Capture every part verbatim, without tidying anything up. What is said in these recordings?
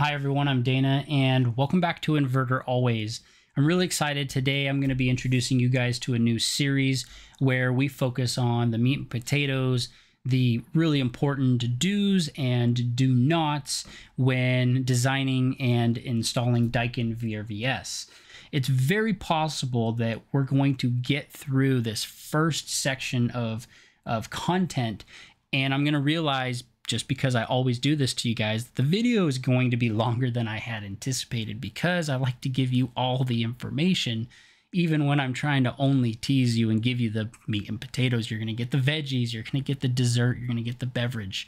Hi everyone, I'm Dana and welcome back to Inverter Always. I'm really excited. Today I'm going to be introducing you guys to a new series where we focus on the meat and potatoes, the really important do's and do nots when designing and installing Daikin V R V S. It's very possible that we're going to get through this first section of, of content and I'm going to realize, just because I always do this to you guys, the video is going to be longer than I had anticipated because I like to give you all the information, even when I'm trying to only tease you and give you the meat and potatoes. You're going to get the veggies, you're going to get the dessert, you're going to get the beverage.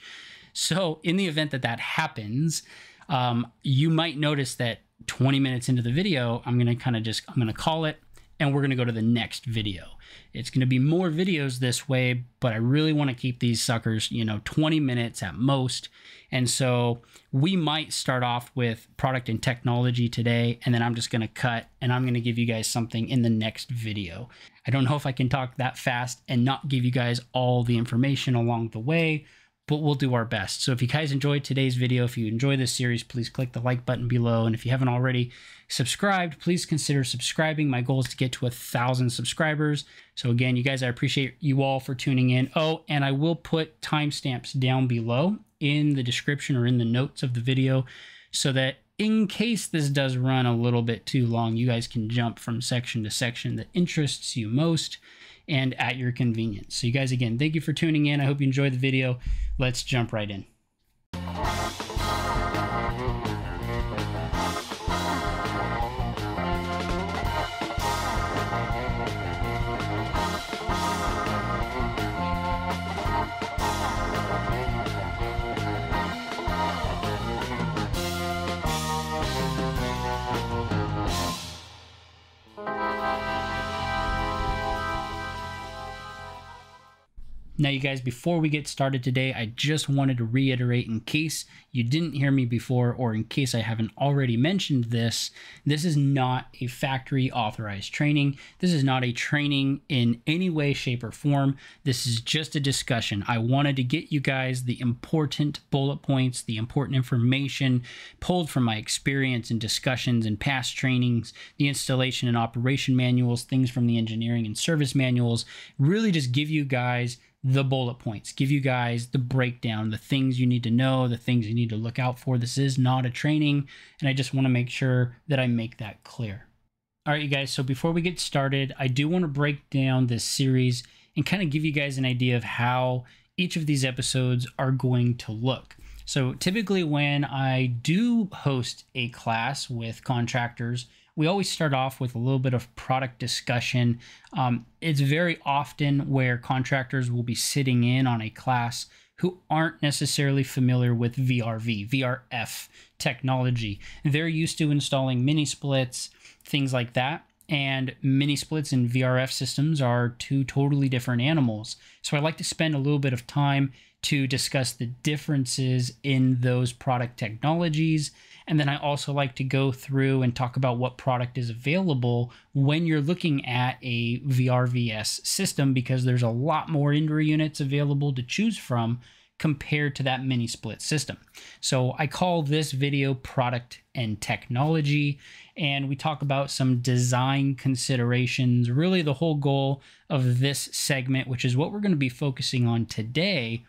So in the event that that happens, um, you might notice that twenty minutes into the video, I'm going to kind of just, I'm going to call it and we're going to go to the next video. It's going to be more videos this way, but I really want to keep these suckers, you know, twenty minutes at most. And so we might start off with product and technology today, and then I'm just going to cut and I'm going to give you guys something in the next video. I don't know if I can talk that fast and not give you guys all the information along the way, but we'll do our best. So if you guys enjoyed today's video, if you enjoy this series, please click the like button below. And if you haven't already subscribed, please consider subscribing. My goal is to get to a thousand subscribers. So again, you guys, I appreciate you all for tuning in. Oh, and I will put timestamps down below in the description or in the notes of the video so that in case this does run a little bit too long, you guys can jump from section to section that interests you most and at your convenience. So you guys, again, thank you for tuning in. I hope you enjoyed the video. Let's jump right in. Now, you guys, before we get started today, I just wanted to reiterate, in case you didn't hear me before or in case I haven't already mentioned this, this is not a factory authorized training. This is not a training in any way, shape or form. This is just a discussion. I wanted to get you guys the important bullet points, the important information pulled from my experience and discussions and past trainings, the installation and operation manuals, things from the engineering and service manuals, really just give you guys the bullet points, give you guys the breakdown, the things you need to know, the things you need to look out for. This is not a training, and I just want to make sure that I make that clear. All right, you guys, so before we get started, I do want to break down this series and kind of give you guys an idea of how each of these episodes are going to look. So typically when I do host a class with contractors, we always start off with a little bit of product discussion. Um, it's very often where contractors will be sitting in on a class who aren't necessarily familiar with V R V, V R F technology. They're used to installing mini splits, things like that. And mini splits and V R F systems are two totally different animals. So I like to spend a little bit of time to discuss the differences in those product technologies. And then I also like to go through and talk about what product is available when you're looking at a V R V S system, because there's a lot more indoor units available to choose from compared to that mini split system. So I call this video product and technology, and we talk about some design considerations. Really the whole goal of this segment, which is what we're going to be focusing on today,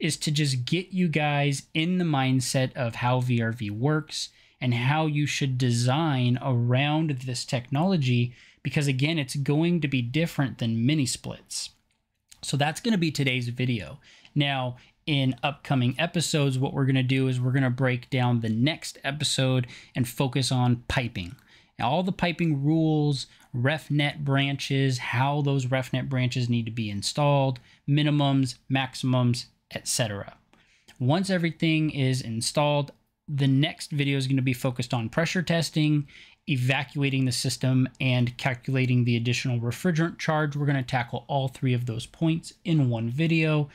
is to just get you guys in the mindset of how V R V works and how you should design around this technology, because again, it's going to be different than mini splits. So that's going to be today's video. Now, in upcoming episodes, what we're going to do is we're going to break down the next episode and focus on piping. Now, all the piping rules, RefNet branches, how those RefNet branches need to be installed, minimums, maximums, et cetera. Once everything is installed, the next video is going to be focused on pressure testing, evacuating the system, and calculating the additional refrigerant charge. We're going to tackle all three of those points in one video.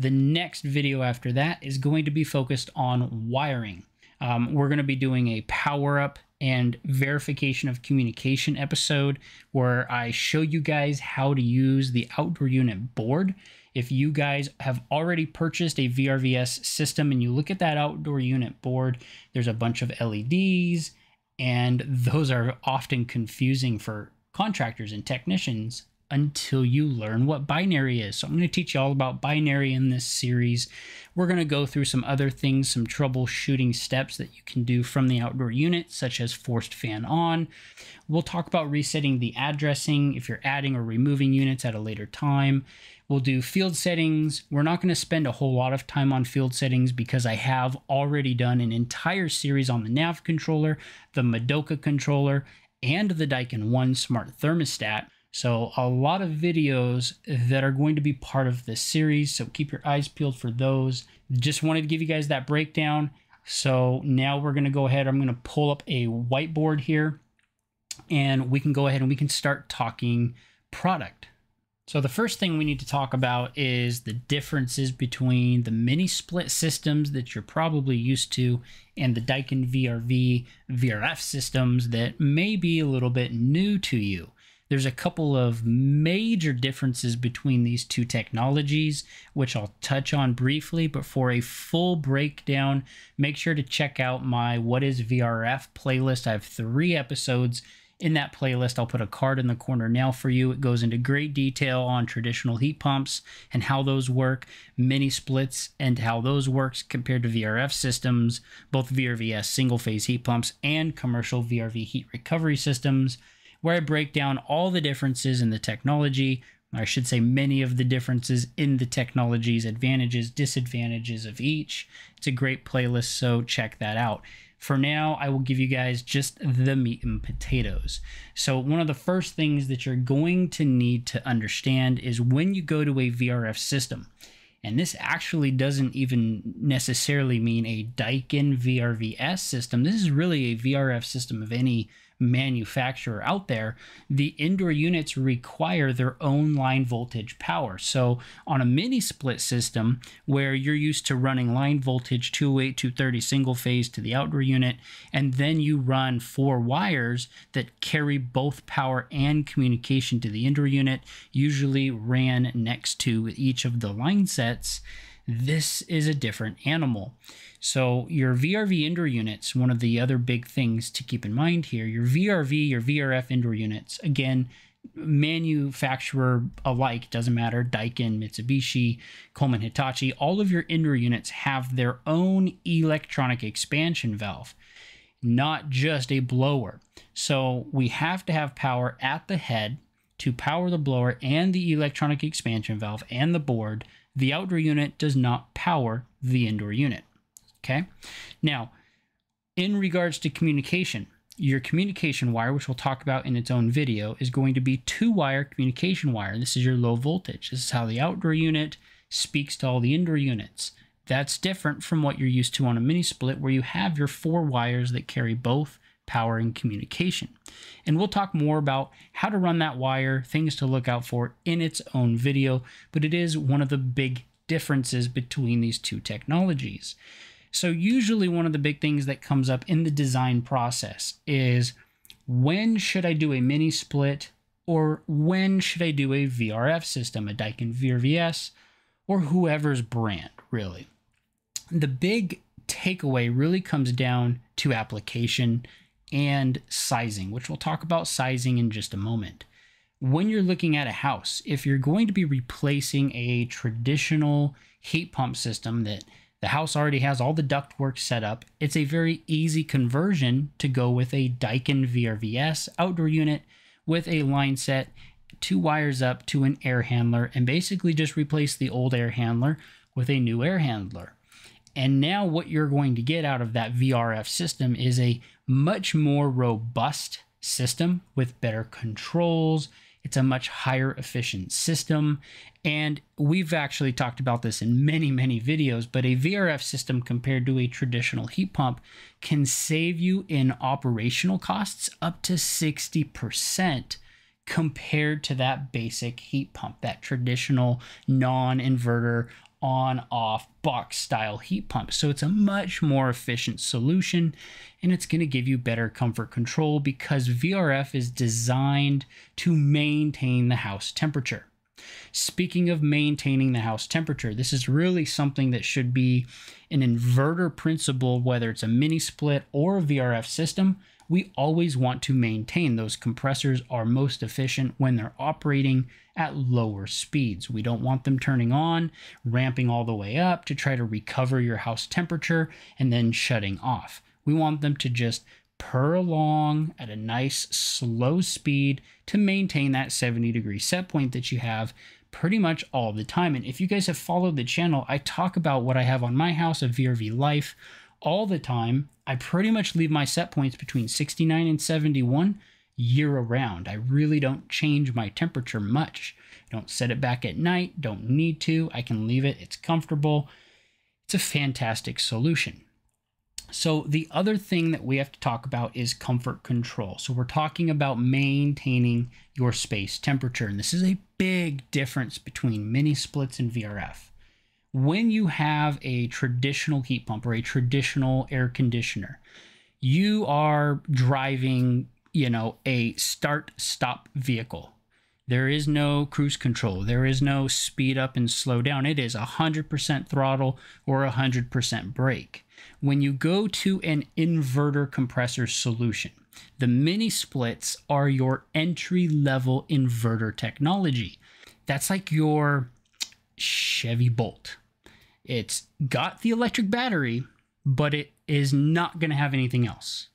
The next video after that is going to be focused on wiring. Um, we're going to be doing a power up and verification of communication episode where I show you guys how to use the outdoor unit board if you guys have already purchased a V R V S system and you look at that outdoor unit board, there's a bunch of L E Ds, and those are often confusing for contractors and technicians until you learn what binary is. So I'm going to teach you all about binary in this series. We're going to go through some other things, some troubleshooting steps that you can do from the outdoor unit, such as forced fan on. We'll talk about resetting the addressing if you're adding or removing units at a later time. We'll do field settings. We're not going to spend a whole lot of time on field settings because I have already done an entire series on the nav controller, the Madoka controller, and the Daikin One smart thermostat. So a lot of videos that are going to be part of this series, so keep your eyes peeled for those. Just wanted to give you guys that breakdown. So now we're going to go ahead, I'm going to pull up a whiteboard here, and we can go ahead and we can start talking product. So the first thing we need to talk about is the differences between the mini split systems that you're probably used to and the Daikin V R V, V R F systems that may be a little bit new to you. There's a couple of major differences between these two technologies, which I'll touch on briefly, but for a full breakdown, make sure to check out my What is V R F playlist. I have three episodes in that playlist. I'll put a card in the corner now for you. It goes into great detail on traditional heat pumps and how those work, mini splits and how those works compared to V R F systems, both V R V S single phase heat pumps and commercial V R V heat recovery systems, where I break down all the differences in the technology, or I should say many of the differences in the technologies, advantages, disadvantages of each. It's a great playlist, so check that out. For now, I will give you guys just the meat and potatoes. So one of the first things that you're going to need to understand is when you go to a V R F system, and this actually doesn't even necessarily mean a Daikin V R V S system. This is really a V R F system of any manufacturer out there. The indoor units require their own line voltage power. So on a mini split system where you're used to running line voltage two oh eight, two thirty single phase to the outdoor unit, and then you run four wires that carry both power and communication to the indoor unit, usually ran next to each of the line sets, this is a different animal. So your V R V indoor units, one of the other big things to keep in mind here, your V R V, your V R F indoor units, again, manufacturer alike, doesn't matter, Daikin, Mitsubishi, Coleman, Hitachi, all of your indoor units have their own electronic expansion valve, not just a blower. So we have to have power at the head to power the blower and the electronic expansion valve and the board. The outdoor unit does not power the indoor unit, okay? Now, in regards to communication, your communication wire, which we'll talk about in its own video, is going to be two-wire communication wire. This is your low voltage. This is how the outdoor unit speaks to all the indoor units. That's different from what you're used to on a mini split where you have your four wires that carry both power and communication. And we'll talk more about how to run that wire, things to look out for in its own video, but it is one of the big differences between these two technologies. So usually one of the big things that comes up in the design process is, when should I do a mini split, or when should I do a V R F system, a Daikin V R V S, or whoever's brand really? The big takeaway really comes down to application and sizing, which we'll talk about sizing in just a moment. When you're looking at a house, if you're going to be replacing a traditional heat pump system that the house already has all the ductwork set up, it's a very easy conversion to go with a Daikin V R V S outdoor unit with a line set, two wires up to an air handler, and basically just replace the old air handler with a new air handler. And now what you're going to get out of that V R F system is a much more robust system with better controls. It's a much higher efficient system. And we've actually talked about this in many, many videos, but a V R F system compared to a traditional heat pump can save you in operational costs up to sixty percent compared to that basic heat pump, that traditional non-inverter on-off box style heat pump. So it's a much more efficient solution, and it's going to give you better comfort control because V R F is designed to maintain the house temperature. Speaking of maintaining the house temperature, this is really something that should be an inverter principle, whether it's a mini split or a V R F system. We always want to maintain those compressors are most efficient when they're operating at lower speeds. We don't want them turning on, ramping all the way up to try to recover your house temperature and then shutting off. We want them to just purr along at a nice slow speed to maintain that seventy degree set point that you have pretty much all the time. And if you guys have followed the channel, I talk about what I have on my house, a V R V life, all the time. I pretty much leave my set points between sixty-nine and seventy-one year around. I really don't change my temperature much. I don't set it back at night, don't need to. I can leave it, it's comfortable. It's a fantastic solution. So the other thing that we have to talk about is comfort control. So we're talking about maintaining your space temperature. And this is a big difference between mini splits and V R F. When you have a traditional heat pump or a traditional air conditioner, you are driving, you know, a start-stop vehicle. There is no cruise control. There is no speed up and slow down. It is one hundred percent throttle or one hundred percent brake. When you go to an inverter compressor solution, the mini splits are your entry-level inverter technology. That's like your Chevy Bolt. It's got the electric battery, but it is not going to have anything else.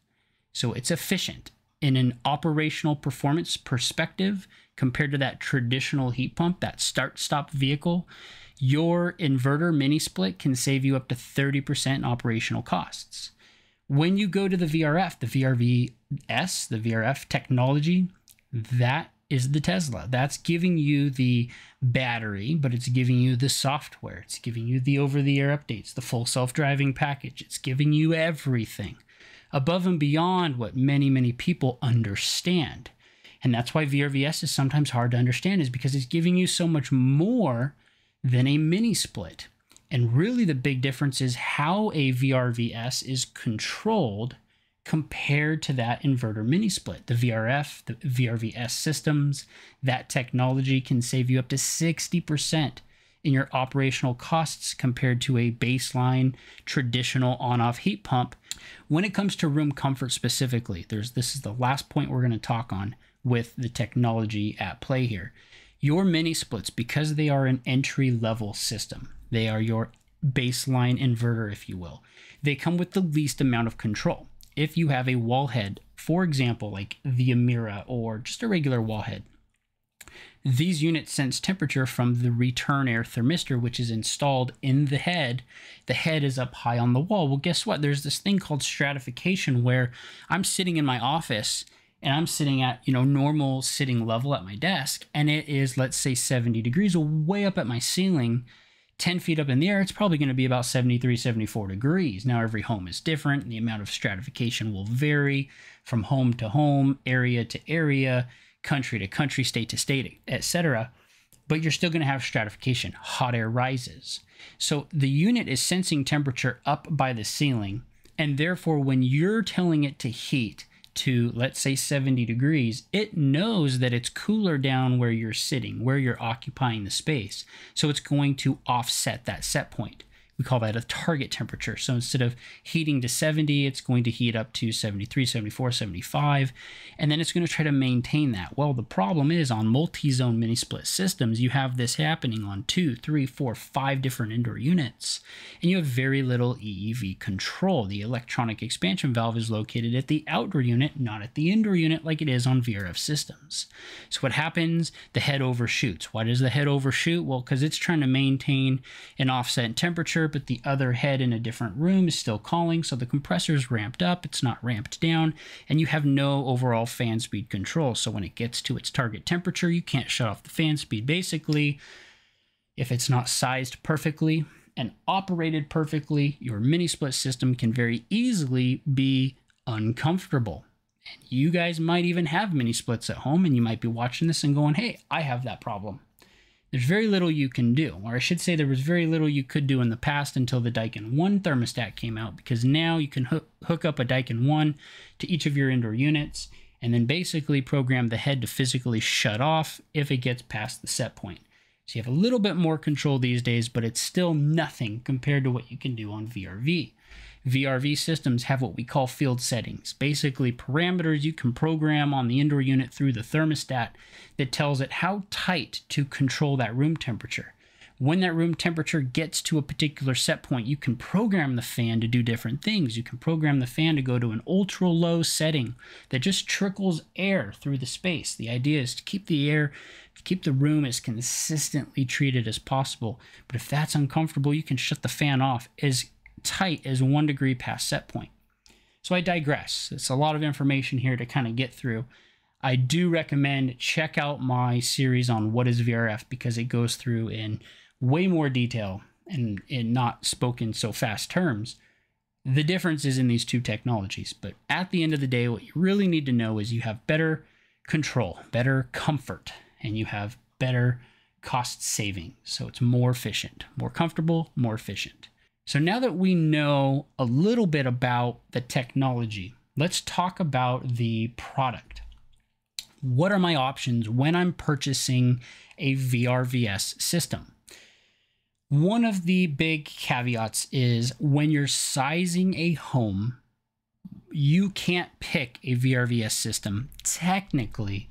So it's efficient in an operational performance perspective compared to that traditional heat pump, that start-stop vehicle. Your inverter mini split can save you up to thirty percent in operational costs. When you go to the V R F, the V R V S, the V R F technology, that is the Tesla. That's giving you the battery, but it's giving you the software. It's giving you the over-the-air updates, the full self-driving package. It's giving you everything above and beyond what many, many people understand. And that's why V R V S is sometimes hard to understand, is because it's giving you so much more than a mini split. And really the big difference is how a V R V S is controlled compared to that inverter mini split. The V R F, the V R V S systems, that technology can save you up to sixty percent in your operational costs compared to a baseline traditional on-off heat pump. When it comes to room comfort specifically, there's this is the last point we're going to talk on with the technology at play here. Your mini splits, because they are an entry-level system, they are your baseline inverter, if you will, they come with the least amount of control. If you have a wall head, for example, like the Amira or just a regular wall head, these units sense temperature from the return air thermistor, which is installed in the head. The head is up high on the wall. Well, guess what? There's this thing called stratification where I'm sitting in my office and I'm sitting at, you know, normal sitting level at my desk, and it is, let's say, seventy degrees, way up at my ceiling. ten feet up in the air, it's probably going to be about seventy-three, seventy-four degrees. Now, every home is different. The amount of stratification will vary from home to home, area to area, country to country, state to state, et cetera. But you're still going to have stratification. Hot air rises. So the unit is sensing temperature up by the ceiling. And therefore, when you're telling it to heat to, let's say, seventy degrees, it knows that it's cooler down where you're sitting, where you're occupying the space. So it's going to offset that set point. We call that a target temperature. So instead of heating to seventy, it's going to heat up to seventy-three, seventy-four, seventy-five, and then it's going to try to maintain that. Well, the problem is on multi-zone mini split systems, you have this happening on two, three, four, five different indoor units, and you have very little E E V control. The electronic expansion valve is located at the outdoor unit, not at the indoor unit like it is on V R F systems. So what happens? The head overshoots. Why does the head overshoot? Well, because it's trying to maintain an offset temperature, but the other head in a different room is still calling. So the compressor is ramped up, it's not ramped down, and you have no overall fan speed control. So when it gets to its target temperature, you can't shut off the fan speed. Basically, if it's not sized perfectly and operated perfectly, your mini split system can very easily be uncomfortable. And you guys might even have mini splits at home, and you might be watching this and going, hey, I have that problem. There's very little you can do, or I should say there was very little you could do in the past until the Daikin One thermostat came out, because now you can hook, hook up a Daikin One to each of your indoor units and then basically program the head to physically shut off if it gets past the set point. So you have a little bit more control these days, but it's still nothing compared to what you can do on V R V. V R V systems have what we call field settings, basically parameters you can program on the indoor unit through the thermostat that tells it how tight to control that room temperature. When that room temperature gets to a particular set point, you can program the fan to do different things. You can program the fan to go to an ultra low setting that just trickles air through the space. The idea is to keep the air, keep the room as consistently treated as possible. But if that's uncomfortable, you can shut the fan off as tight as one degree past set point. So I digress. It's a lot of information here to kind of get through. I do recommend check out my series on what is V R F, because it goes through in way more detail and in not spoken so fast terms the differences in these two technologies. But at the end of the day, what you really need to know is you have better control, better comfort, and you have better cost saving. So it's more efficient, more comfortable, more efficient. So now that we know a little bit about the technology, let's talk about the product. What are my options when I'm purchasing a V R V S system? One of the big caveats is when you're sizing a home, you can't pick a V R V S system technically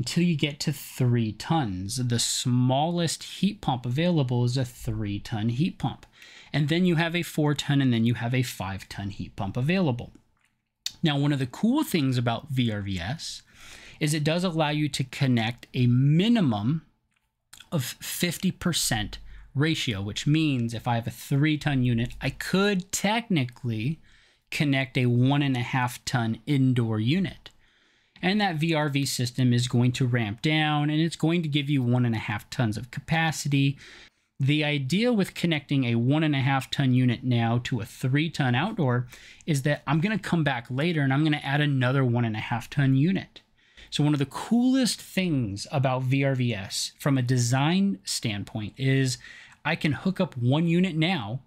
until you get to three tons. The smallest heat pump available is a three ton heat pump. And then you have a four ton, and then you have a five ton heat pump available. Now, one of the cool things about V R V S is it does allow you to connect a minimum of fifty percent ratio, which means if I have a three ton unit, I could technically connect a one and a half ton indoor unit. And that V R V system is going to ramp down, and it's going to give you one and a half tons of capacity. The idea with connecting a one and a half ton unit now to a three ton outdoor is that I'm going to come back later and I'm going to add another one and a half ton unit. So one of the coolest things about V R V S from a design standpoint is I can hook up one unit now,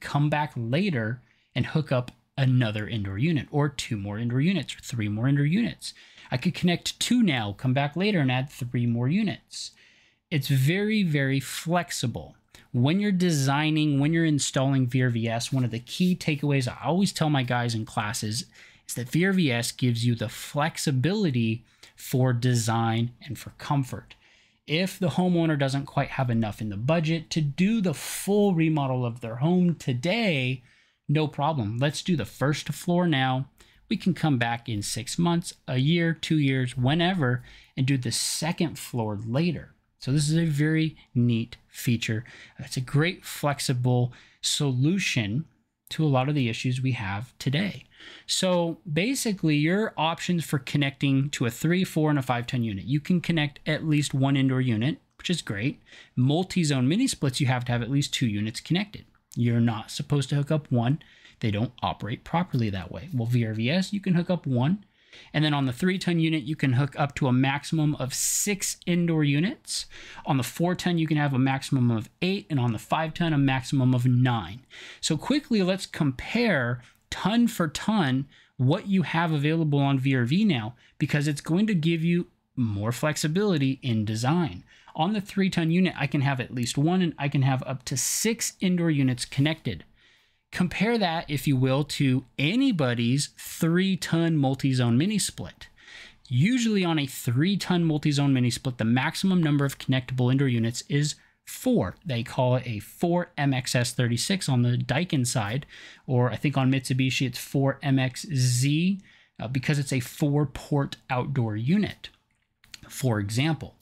come back later and hook up another indoor unit, or two more indoor units, or three more indoor units. I could connect two now, come back later and add three more units. It's very, very flexible. When you're designing, when you're installing V R V S, one of the key takeaways I always tell my guys in classes is that V R V S gives you the flexibility for design and for comfort. If the homeowner doesn't quite have enough in the budget to do the full remodel of their home today, no problem. Let's do the first floor now. We can come back in six months, a year, two years, whenever, and do the second floor later. So this is a very neat feature. It's a great flexible solution to a lot of the issues we have today. So basically your options for connecting to a three, four, and a five ton unit, you can connect at least one indoor unit, which is great. Multi-zone mini splits, you have to have at least two units connected. You're not supposed to hook up one. They don't operate properly that way. Well, V R V S, you can hook up one. And then on the three ton unit, you can hook up to a maximum of six indoor units. On the four ton, you can have a maximum of eight. And on the five ton, a maximum of nine. So quickly, let's compare ton for ton what you have available on V R V now, because it's going to give you more flexibility in design. On the three ton unit, I can have at least one, and I can have up to six indoor units connected. Compare that, if you will, to anybody's three-ton multi-zone mini-split. Usually on a three-ton multi-zone mini-split, the maximum number of connectable indoor units is four. They call it a four M X S thirty-six on the Daikin side, or I think on Mitsubishi it's four M X Z, uh, because it's a four-port outdoor unit, for example.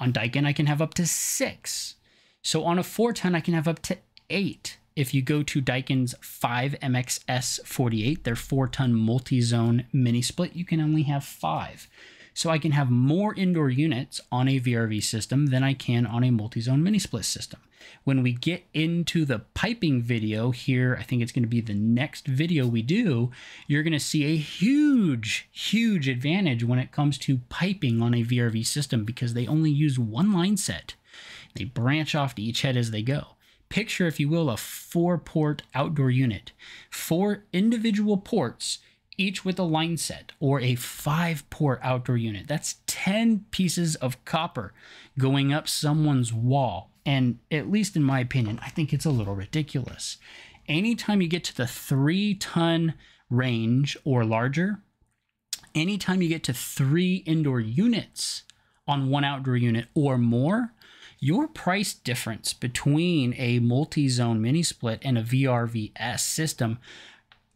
On Daikin, I can have up to six. So on a four-ton, I can have up to eight. If you go to Daikin's five M X S forty-eight, their four-ton multi-zone mini-split, you can only have five. So I can have more indoor units on a V R V system than I can on a multi-zone mini-split system. When we get into the piping video here, I think it's going to be the next video we do, you're going to see a huge, huge advantage when it comes to piping on a V R V system, because they only use one line set. They branch off to each head as they go. Picture, if you will, a four-port outdoor unit. Four individual ports, each with a line set or a five port outdoor unit. That's ten pieces of copper going up someone's wall. And at least in my opinion, I think it's a little ridiculous. Anytime you get to the three ton range or larger, anytime you get to three indoor units on one outdoor unit or more, your price difference between a multi-zone mini split and a V R V S system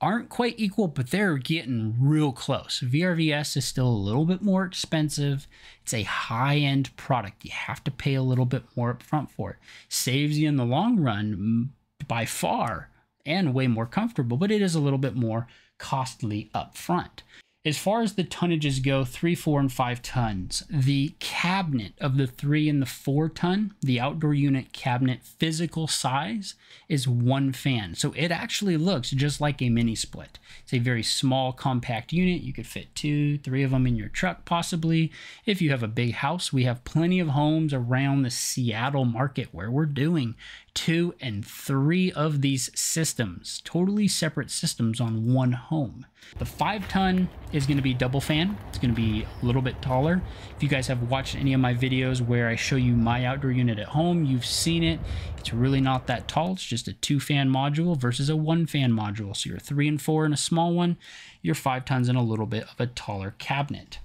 aren't quite equal, but they're getting real close. V R V S is still a little bit more expensive. It's a high-end product. You have to pay a little bit more upfront for it. Saves you in the long run by far and way more comfortable, but it is a little bit more costly upfront. As far as the tonnages go, three, four, and five tons, the cabinet of the three and the four ton, the outdoor unit cabinet physical size is one fan. So it actually looks just like a mini split. It's a very small, compact unit. You could fit two, three of them in your truck, possibly. If you have a big house, we have plenty of homes around the Seattle market where we're doing two and three of these systems, totally separate systems on one home. The five ton is going to be double fan. It's going to be a little bit taller. If you guys have watched any of my videos where I show you my outdoor unit at home, you've seen it. It's really not that tall. It's just a two fan module versus a one fan module. So you're three and four in a small one, you're five tons in a little bit of a taller cabinet.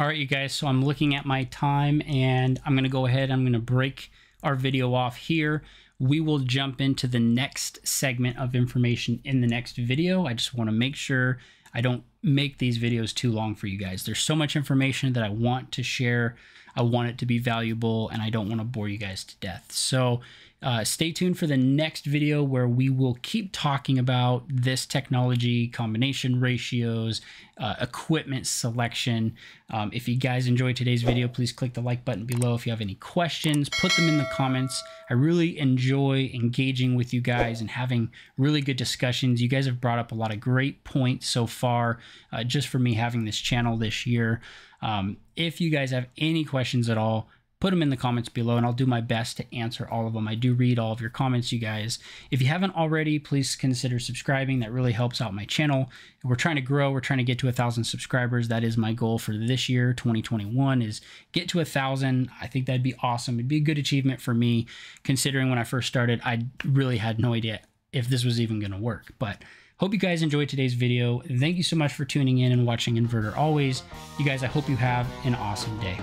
All right, you guys, so I'm looking at my time and I'm going to go ahead. I'm going to break our video off here. We will jump into the next segment of information in the next video. I just want to make sure I don't make these videos too long for you guys. There's so much information that I want to share. I want it to be valuable and I don't want to bore you guys to death. So uh, stay tuned for the next video where we will keep talking about this technology, combination ratios, uh, equipment selection. Um, if you guys enjoyed today's video, please click the like button below. If you have any questions, put them in the comments. I really enjoy engaging with you guys and having really good discussions. You guys have brought up a lot of great points so far, uh, just for me having this channel this year. Um, if you guys have any questions at all, put them in the comments below and I'll do my best to answer all of them. I do read all of your comments, you guys. If you haven't already, please consider subscribing. That really helps out my channel. We're trying to grow. We're trying to get to a thousand subscribers. That is my goal for this year, twenty twenty-one, is get to a thousand. I think that'd be awesome. It'd be a good achievement for me, considering when I first started, I really had no idea if this was even going to work, but hope you guys enjoyed today's video. Thank you so much for tuning in and watching Inverter Always. You guys, I hope you have an awesome day.